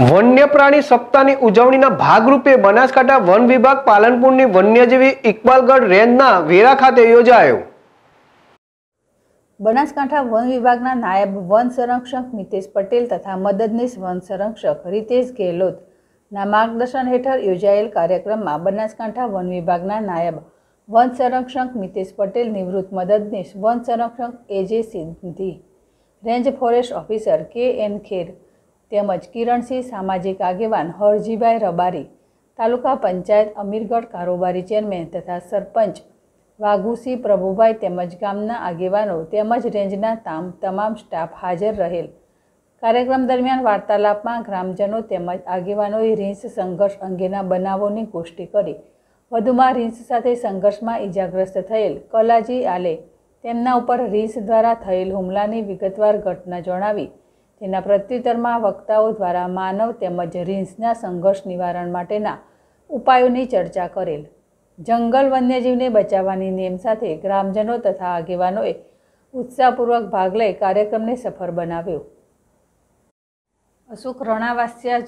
वन्य प्राणी सप्ताहनी उजवणीना भागरूपे बनासकांठा वन विभाग पालनपुरनी वन्यजीवी इकबालगढ़ रेंजना वेरा खाते योजायो। बनासकांठा वन विभागना नायब वन संरक्षक मितेश पटेल तथा मददनीश वन संरक्षक रितेश गेहलोत ना मार्गदर्शन हेठळ योजायेल कार्यक्रम में बनासकांठा वन विभागना नायब वन संरक्षक मितेश पटेल, निवृत्त मददनीश वन संरक्षक एजे Sindhe, range forest officer K N Kher તેમજ કિરણસિંહ સામાજિક આગેવાન હરજીભાઈ રબારી, તાલુકા પંચાયત અમીરગઢ કારોબારી ચેરમેન તથા સરપંચ વાઘુસિંહ પ્રભુભાઈ તેમજ ગામના આગેવાનો તેમજ રેન્જના તમામ સ્ટાફ હાજર રહેલ। કાર્યક્રમ દરમિયાન વાર્તાલાપમાં ગ્રામજનો તેમજ આગેવાનોએ રીંછ સંઘર્ષ અંગેના બનાવોની પુષ્ટિ કરી, વધુમાં રીંછ સાથે સંઘર્ષમાં ઈજાગ્રસ્ત થયેલ કલાજી આલે તેમના ઉપર રીંછ દ્વારા થયેલ હુમલાની વિગતવાર ઘટના જણાવી। તેના પ્રત્યુત્તરમાં વક્તાઓ દ્વારા માનવ તેમજ રીંછના સંઘર્ષ નિવારણ માટેના ઉપાયોની ચર્ચા કરેલ। જંગલ વન્યજીવને બચાવવાની નેમ સાથે ગ્રામજનો તથા આગેવાનોએ ઉત્સાહપૂર્વક ભાગ લઈ કાર્યક્રમને સફળ બનાવ્યો। અશોક રણાવાસિયા